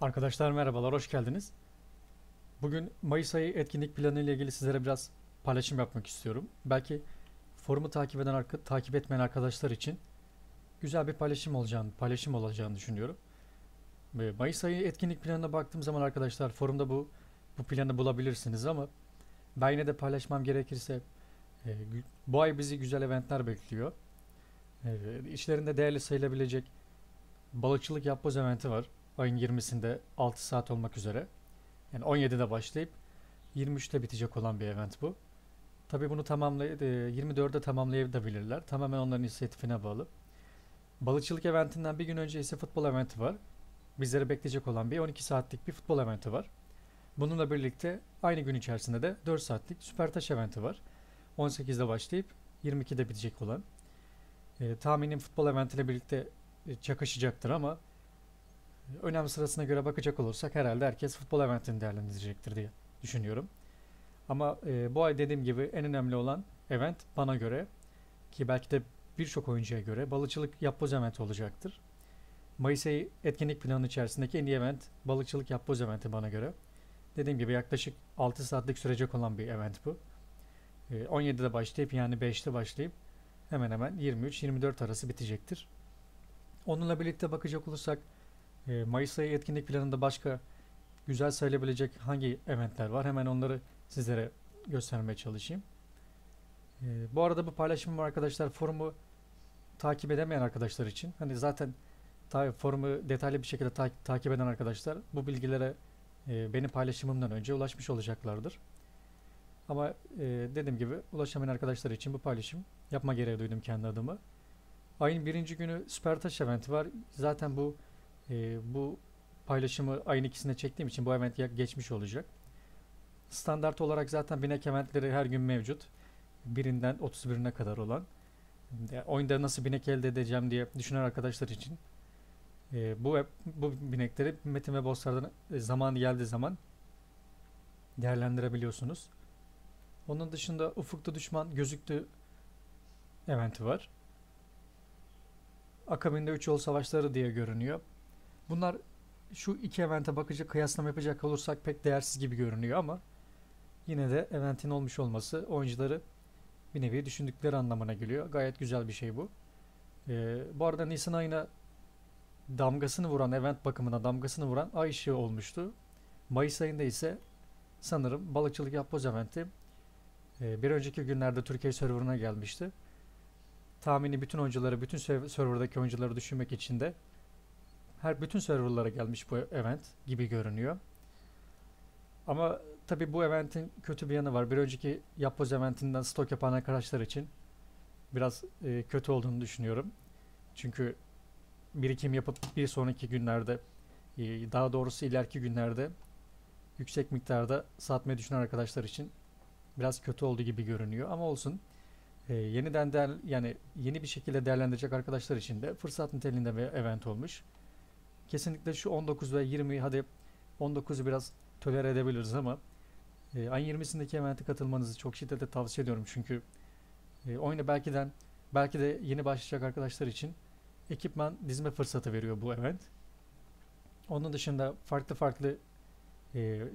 Arkadaşlar merhabalar, hoş geldiniz. Bugün Mayıs ayı etkinlik planı ile ilgili sizlere biraz paylaşım yapmak istiyorum. Belki forumu takip etmeyen arkadaşlar için güzel bir paylaşım olacağını düşünüyorum. Mayıs ayı etkinlik planına baktığım zaman arkadaşlar forumda bu planı bulabilirsiniz ama ben yine de paylaşmam gerekirse bu ay bizi güzel eventler bekliyor. İçlerinde değerli sayılabilecek balıkçılık yapboz eventi var. Ayın 20'sinde 6 saat olmak üzere. Yani 17'de başlayıp 23'te bitecek olan bir event bu. Tabii bunu 24'de tamamlayabilirler. Tamamen onların inisiyatifine bağlı. Balıkçılık eventinden bir gün önce ise futbol eventi var. Bizleri bekleyecek olan bir 12 saatlik bir futbol eventi var. Bununla birlikte aynı gün içerisinde de 4 saatlik süpertaş eventi var. 18'de başlayıp 22'de bitecek olan. Tahminim futbol eventiyle birlikte çakışacaktır ama önem sırasına göre bakacak olursak herhalde herkes futbol eventini değerlendirecektir diye düşünüyorum. Ama bu ay dediğim gibi en önemli olan event bana göre ki belki de birçok oyuncuya göre balıkçılık yapboz eventi olacaktır. Mayıs ayı etkinlik planı içerisindeki en iyi event balıkçılık yapboz eventi bana göre. Dediğim gibi yaklaşık 6 saatlik sürecek olan bir event bu. 17'de başlayıp yani 5'te başlayıp hemen hemen 23-24 arası bitecektir. Onunla birlikte bakacak olursak Mayıs ayı etkinlik planında başka güzel sayılabilecek hangi eventler var? Hemen onları sizlere göstermeye çalışayım. Bu arada bu paylaşımım arkadaşlar forumu takip edemeyen arkadaşlar için. Hani zaten forumu detaylı bir şekilde takip eden arkadaşlar bu bilgilere benim paylaşımımdan önce ulaşmış olacaklardır. Ama dediğim gibi ulaşamayan arkadaşlar için bu paylaşım yapma gereği duydum kendi adımı. Ayın 1. günü Süpertaş eventi var. Zaten bu paylaşımı ayın 2'sine çektiğim için bu event geçmiş olacak. Standart olarak zaten binek eventleri her gün mevcut. 1'inden 31'ine kadar olan. Oyunda nasıl binek elde edeceğim diye düşünen arkadaşlar için bu binekleri Metin ve Bosslar'dan zamanı geldiği zaman değerlendirebiliyorsunuz. Onun dışında Ufukta Düşman Gözüktü eventi var. Akabinde 3 yol savaşları diye görünüyor. Bunlar şu iki evente kıyaslama yapacak olursak pek değersiz gibi görünüyor ama yine de eventin olmuş olması oyuncuları bir nevi düşündükleri anlamına geliyor. Gayet güzel bir şey bu. Bu arada Nisan ayına damgasını vuran, event bakımına damgasını vuran Ay Işığı olmuştu. Mayıs ayında ise sanırım balıkçılık yapboz eventi bir önceki günlerde Türkiye serverına gelmişti. Tahmini bütün oyuncuları, bütün serverdaki oyuncuları düşünmek için de bütün serverlara gelmiş bu event gibi görünüyor. Ama tabi bu eventin kötü bir yanı var. Bir önceki yapboz eventinden stok yapan arkadaşlar için biraz kötü olduğunu düşünüyorum. Çünkü birikim yapıp bir sonraki günlerde, daha doğrusu ileriki günlerde yüksek miktarda satmayı düşünen arkadaşlar için biraz kötü olduğu gibi görünüyor. Ama olsun. Yeni bir şekilde değerlendirecek arkadaşlar için de fırsat niteliğinde bir event olmuş. Kesinlikle şu 19 ve 20'yi, hadi 19'u biraz tolere edebiliriz ama ayın 20'sindeki event'e katılmanızı çok şiddetle tavsiye ediyorum. Çünkü oyuna belki de yeni başlayacak arkadaşlar için ekipman dizme fırsatı veriyor bu event. Onun dışında farklı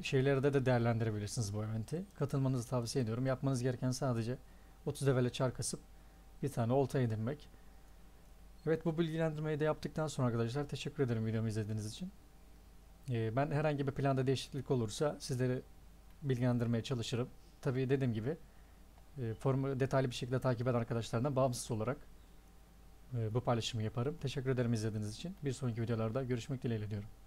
şeylerde de değerlendirebilirsiniz bu event'i. Katılmanızı tavsiye ediyorum. Yapmanız gereken sadece 30 evele çar kasıp bir tane olta edinmek. Evet, bu bilgilendirmeyi de yaptıktan sonra arkadaşlar teşekkür ederim videomu izlediğiniz için. Ben herhangi bir planda değişiklik olursa sizleri bilgilendirmeye çalışırım. Tabii dediğim gibi forumu detaylı bir şekilde takip eden arkadaşlardan bağımsız olarak bu paylaşımı yaparım. Teşekkür ederim izlediğiniz için. Bir sonraki videolarda görüşmek dileğiyle diyorum.